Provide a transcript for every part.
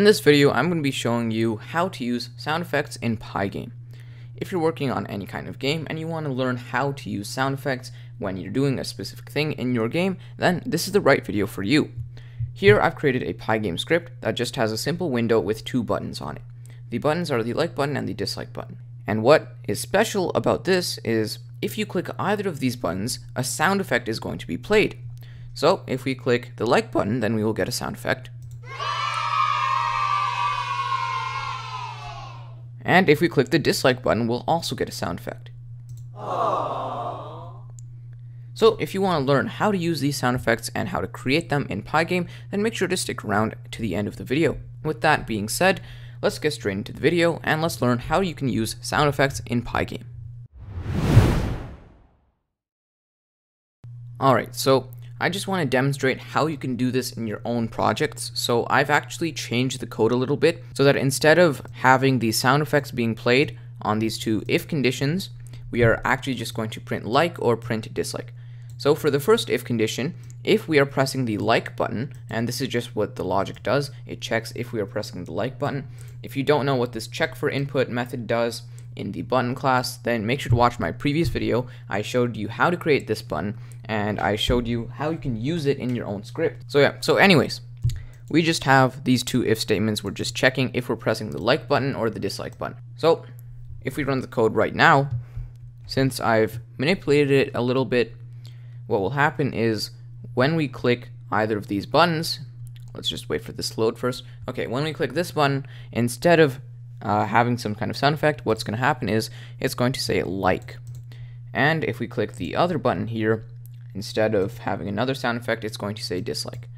In this video, I'm going to be showing you how to use sound effects in Pygame. If you're working on any kind of game and you want to learn how to use sound effects when you're doing a specific thing in your game, then this is the right video for you. Here I've created a Pygame script that just has a simple window with two buttons on it. The buttons are the like button and the dislike button. And what is special about this is if you click either of these buttons, a sound effect is going to be played. So if we click the like button, then we will get a sound effect. And if we click the dislike button, we'll also get a sound effect. Aww. So if you want to learn how to use these sound effects and how to create them in Pygame, then make sure to stick around to the end of the video. With that being said, let's get straight into the video and let's learn how you can use sound effects in Pygame. Alright, so I just want to demonstrate how you can do this in your own projects, so I've actually changed the code a little bit so that instead of having the sound effects being played on these two if conditions, we are actually just going to print like or print dislike. So for the first if condition, if we are pressing the like button, and this is just what the logic does, it checks if we are pressing the like button. If you don't know what this check for input method does in the button class, then make sure to watch my previous video. I showed you how to create this button and I showed you how you can use it in your own script. So yeah, so anyways, we just have these two if statements. We're just checking if we're pressing the like button or the dislike button. So if we run the code right now, since I've manipulated it a little bit, what will happen is when we click either of these buttons, let's just wait for this to load first. Okay, when we click this button, instead of having some kind of sound effect, what's going to happen is it's going to say like. And if we click the other button here, instead of having another sound effect, it's going to say dislike.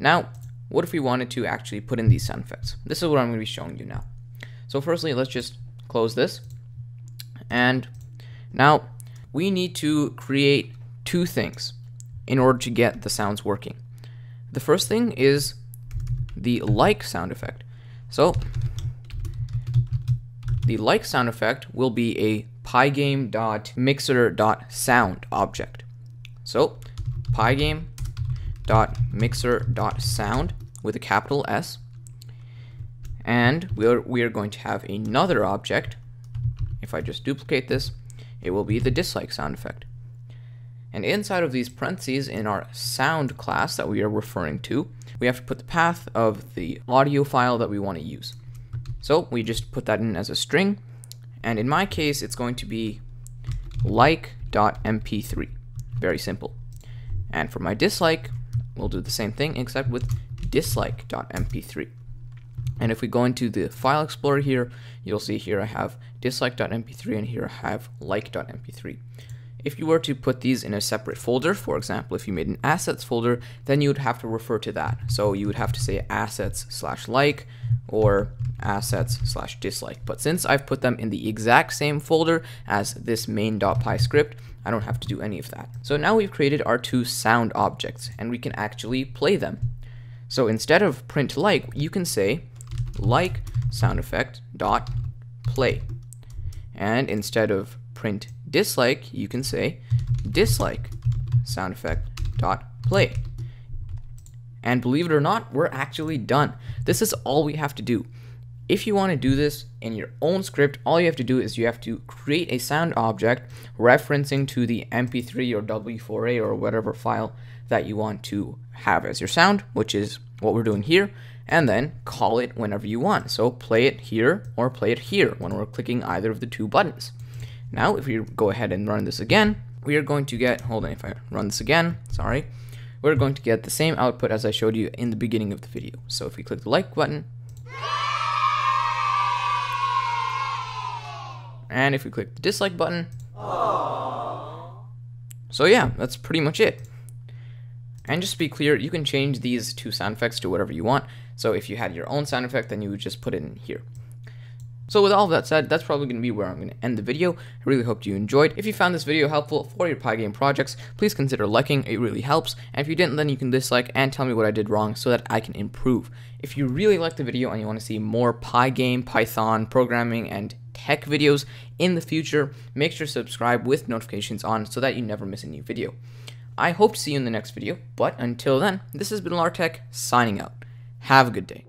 Now, what if we wanted to actually put in these sound effects? This is what I'm going to be showing you now. So firstly, let's just close this. And now we need to create two things in order to get the sounds working. The first thing is the like sound effect. So the like sound effect will be a pygame.mixer.sound object. So pygame.mixer.sound with a capital S, and we are going to have another object. If I just duplicate this, it will be the dislike sound effect. And inside of these parentheses in our sound class that we are referring to, we have to put the path of the audio file that we want to use. So we just put that in as a string, and in my case it's going to be like.mp3. Very simple. And for my dislike, we'll do the same thing except with dislike.mp3. And if we go into the file explorer here, you'll see here I have dislike.mp3 and here I have like.mp3. If you were to put these in a separate folder, for example, if you made an assets folder, then you would have to refer to that. So you would have to say assets/like or assets/dislike. But since I've put them in the exact same folder as this main.py script, I don't have to do any of that. So now we've created our two sound objects and we can actually play them. So instead of print like, you can say like sound effect dot play. And instead of print dislike, you can say dislike sound effect dot play. And believe it or not, we're actually done. This is all we have to do. If you want to do this in your own script, all you have to do is you have to create a sound object referencing to the MP3 or W4A or whatever file that you want to have as your sound, which is what we're doing here, and then call it whenever you want. So play it here or play it here when we're clicking either of the two buttons. Now, if we go ahead and run this again, we are going to get, hold on, if I run this again, sorry, we're going to get the same output as I showed you in the beginning of the video. So if we click the like button, and if we click the dislike button. Aww. So yeah, that's pretty much it. And just to be clear, you can change these two sound effects to whatever you want. So if you had your own sound effect, then you would just put it in here. So with all that said, that's probably going to be where I'm going to end the video. I really hope you enjoyed. If you found this video helpful for your Pygame projects, please consider liking, it really helps. And if you didn't, then you can dislike and tell me what I did wrong so that I can improve. If you really liked the video and you want to see more Pygame, Python, programming, and tech videos in the future, make sure to subscribe with notifications on so that you never miss a new video. I hope to see you in the next video, but until then, this has been LarTech signing out. Have a good day.